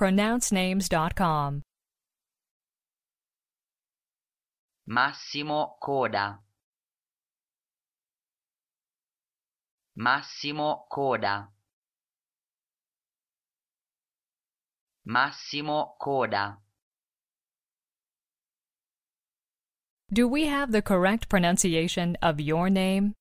PronounceNames.com. Massimo Coda. Massimo Coda. Massimo Coda. Do we have the correct pronunciation of your name?